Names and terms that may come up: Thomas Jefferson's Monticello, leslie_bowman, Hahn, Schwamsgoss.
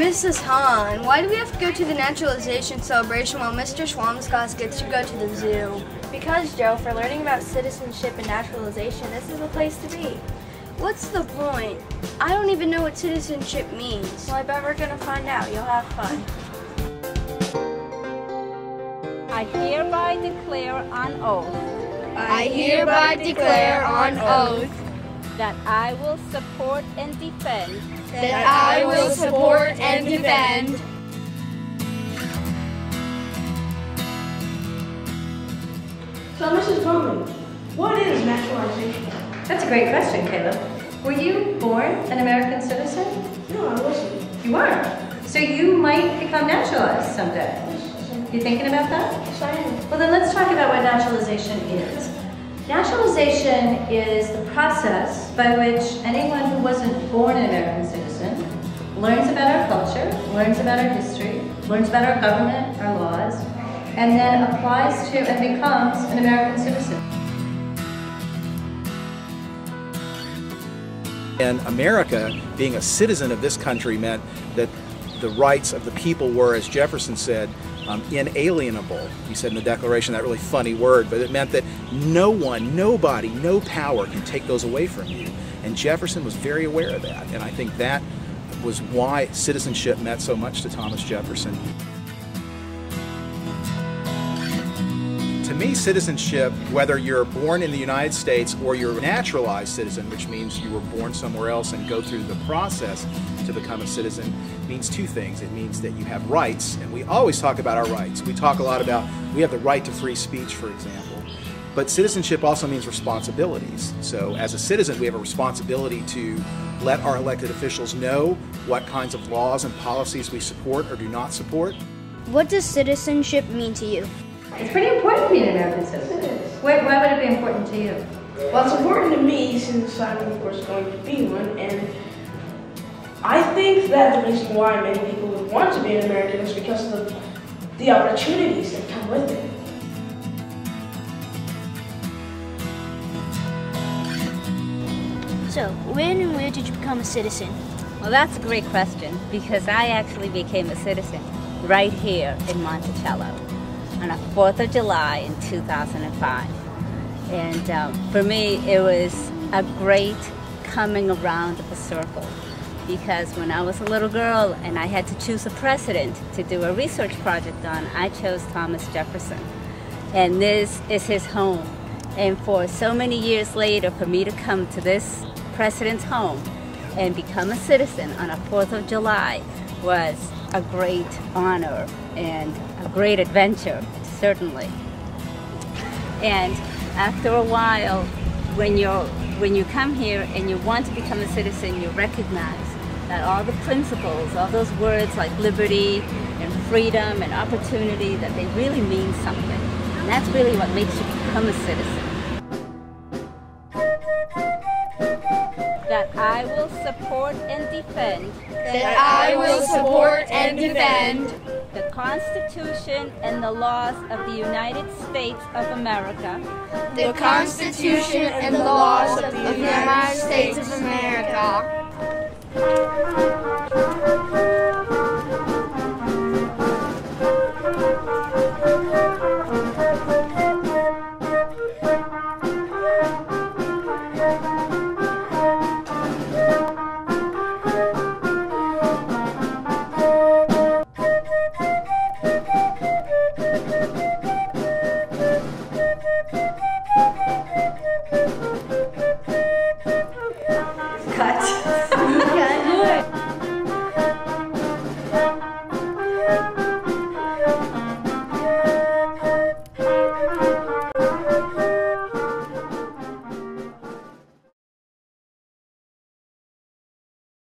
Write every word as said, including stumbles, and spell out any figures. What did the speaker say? Missus Hahn, why do we have to go to the naturalization celebration while Mister Schwamsgoss gets to go to the zoo? Because, Joe, for learning about citizenship and naturalization, this is the place to be. What's the point? I don't even know what citizenship means. Well, I bet we're gonna find out. You'll have fun. I hereby declare on oath. I hereby declare on oath that I will support and defend. That I will support and defend So, Missus Bowman, what is naturalization? That's a great question, Caleb. Were you born an American citizen? No, I wasn't. You are. So you might become naturalized someday. You thinking about that? Yes, I am. Well, then let's talk about what naturalization is. Naturalization is the process by which anyone who wasn't born an American citizen learns about our culture, learns about our history, learns about our government, our laws, and then applies to and becomes an American citizen. And America, being a citizen of this country, meant that the rights of the people were, as Jefferson said, Um, inalienable. He said in the Declaration, that really funny word, but it meant that no one, nobody, no power can take those away from you. And Jefferson was very aware of that, and I think that was why citizenship meant so much to Thomas Jefferson. To me, citizenship, whether you're born in the United States or you're a naturalized citizen, which means you were born somewhere else and go through the process to become a citizen, means two things. It means that you have rights, and we always talk about our rights. We talk a lot about, we have the right to free speech, for example. But citizenship also means responsibilities. So as a citizen, we have a responsibility to let our elected officials know what kinds of laws and policies we support or do not support. What does citizenship mean to you? It's pretty important to be an American citizen. Why, why would it be important to you? Well, it's important to me since I'm, of course, going to be one, and I think that the reason why many people would want to be an American is because of the, the opportunities that come with it. So, when and where did you become a citizen? Well, that's a great question, because I actually became a citizen right here in Monticello on the fourth of July in two thousand five. And um, for me, it was a great coming around of a circle, because when I was a little girl and I had to choose a president to do a research project on, I chose Thomas Jefferson. And this is his home. And for so many years later, for me to come to this president's home and become a citizen on the fourth of July was a great honor and a great adventure, certainly. And after a while, when you're when you come here and you want to become a citizen, you recognize that all the principles, all those words like liberty and freedom and opportunity, that they really mean something. And that's really what makes you become a citizen. That I will support and defend. That I will support and defend the Constitution and the laws of the United States of America. The Constitution and the laws of the United States of America.